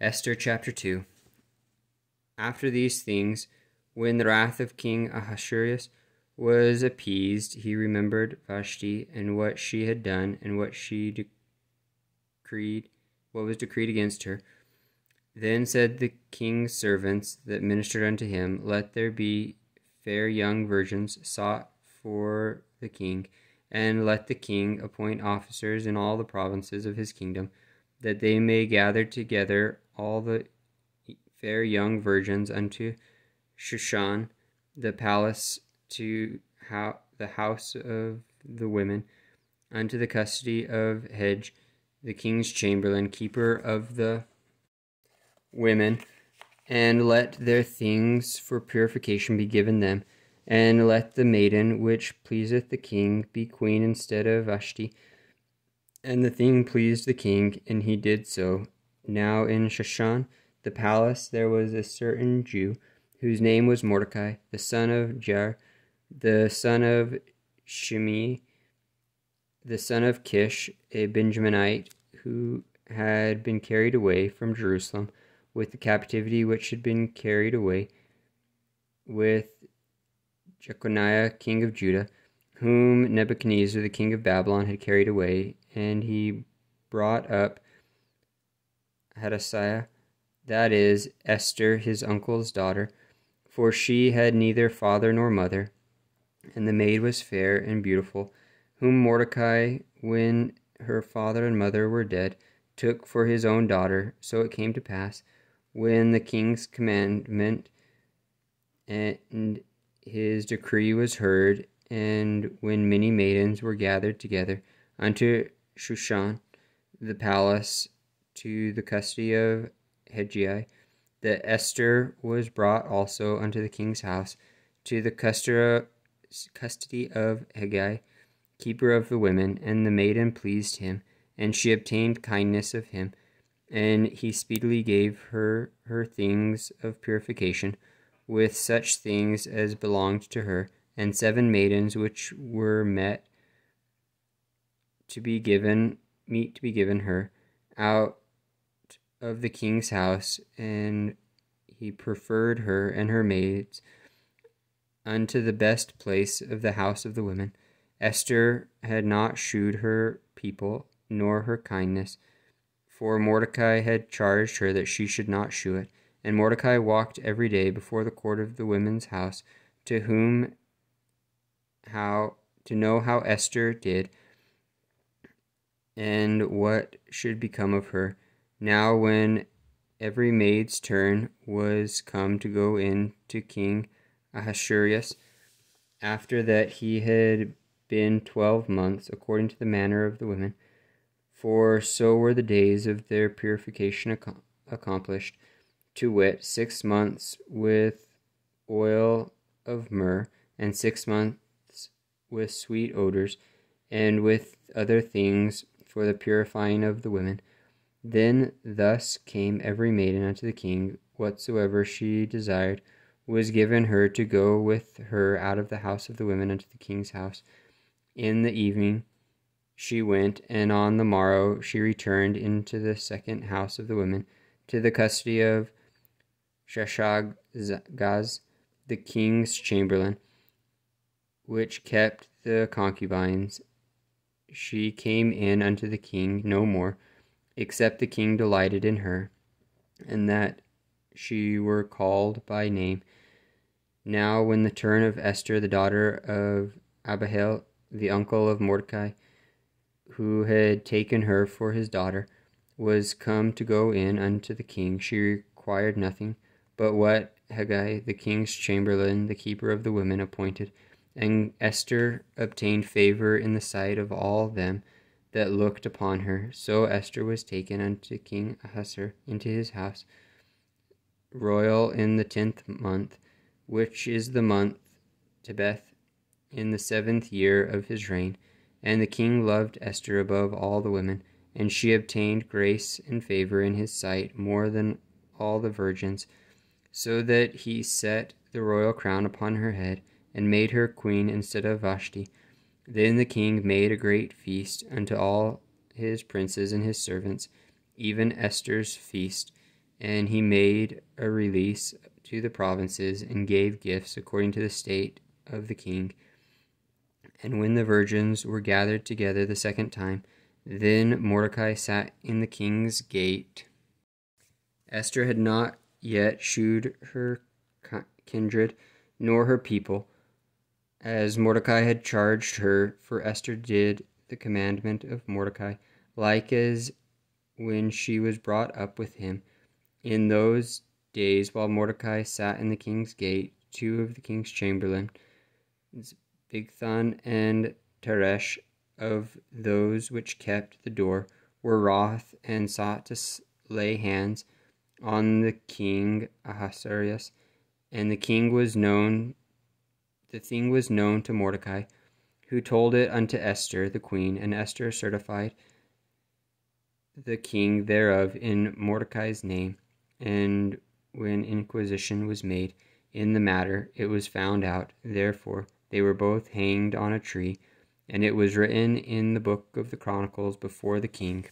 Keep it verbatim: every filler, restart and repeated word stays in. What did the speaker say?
Esther chapter two. After these things, when the wrath of King Ahasuerus was appeased, he remembered Vashti and what she had done and what she decreed, what was decreed against her. Then said the king's servants that ministered unto him, Let there be fair young virgins sought for the king, and let the king appoint officers in all the provinces of his kingdom, that they may gather together all the fair young virgins unto Shushan, the palace, to how, the house of the women, unto the custody of Heg, the king's chamberlain, keeper of the women, and let their things for purification be given them, and let the maiden which pleaseth the king be queen instead of Vashti. And the thing pleased the king, and he did so. Now in Shushan, the palace, there was a certain Jew, whose name was Mordecai, the son of Jair, the son of Shimei, the son of Kish, a Benjaminite, who had been carried away from Jerusalem with the captivity which had been carried away with Jeconiah, king of Judah, whom Nebuchadnezzar, the king of Babylon, had carried away, and he brought up Hadassiah, that is, Esther, his uncle's daughter, for she had neither father nor mother, and the maid was fair and beautiful, whom Mordecai, when her father and mother were dead, took for his own daughter. So it came to pass, when the king's commandment and his decree was heard, and when many maidens were gathered together unto Shushan, the palace, to the custody of Hegai, that Esther was brought also unto the king's house, to the custody of Hegai, keeper of the women, and the maiden pleased him, and she obtained kindness of him, and he speedily gave her her things of purification, with such things as belonged to her, and seven maidens which were met to be given meat to be given her out of the king's house, and he preferred her and her maids unto the best place of the house of the women. Esther had not shewed her people nor her kindness, for Mordecai had charged her that she should not shew it. And Mordecai walked every day before the court of the women's house, to whom how to know how Esther did, and what should become of her. Now when every maid's turn was come to go in to King Ahasuerus, after that he had been twelve months, according to the manner of the women, for so were the days of their purification ac- accomplished, to wit, six months with oil of myrrh, and six months with sweet odors, and with other things for the purifying of the women. Then thus came every maiden unto the king, whatsoever she desired was given her to go with her out of the house of the women unto the king's house. In the evening she went, and on the morrow she returned into the second house of the women, to the custody of Shaashgaz, the king's chamberlain, which kept the concubines. She came in unto the king no more, except the king delighted in her, and that she were called by name. Now when the turn of Esther, the daughter of Abihail, the uncle of Mordecai, who had taken her for his daughter, was come to go in unto the king, she required nothing but what Hegai, the king's chamberlain, the keeper of the women, appointed. And Esther obtained favor in the sight of all them that looked upon her. So Esther was taken unto King Ahasuerus into his house royal in the tenth month, which is the month Tebeth, in the seventh year of his reign. And the king loved Esther above all the women, and she obtained grace and favor in his sight more than all the virgins, so that he set the royal crown upon her head, and made her queen instead of Vashti. Then the king made a great feast unto all his princes and his servants, even Esther's feast, and he made a release to the provinces and gave gifts according to the state of the king. And when the virgins were gathered together the second time, then Mordecai sat in the king's gate. Esther had not yet shewed her kindred, nor her people, as Mordecai had charged her, for Esther did the commandment of Mordecai, like as when she was brought up with him. In those days, while Mordecai sat in the king's gate, two of the king's chamberlains, Bigthan and Teresh, of those which kept the door, were wroth and sought to lay hands on the king Ahasuerus, and the king was known the thing was known to Mordecai, who told it unto Esther the queen, and Esther certified the king thereof in Mordecai's name. And when inquisition was made in the matter, it was found out. Therefore they were both hanged on a tree, and it was written in the book of the Chronicles before the king.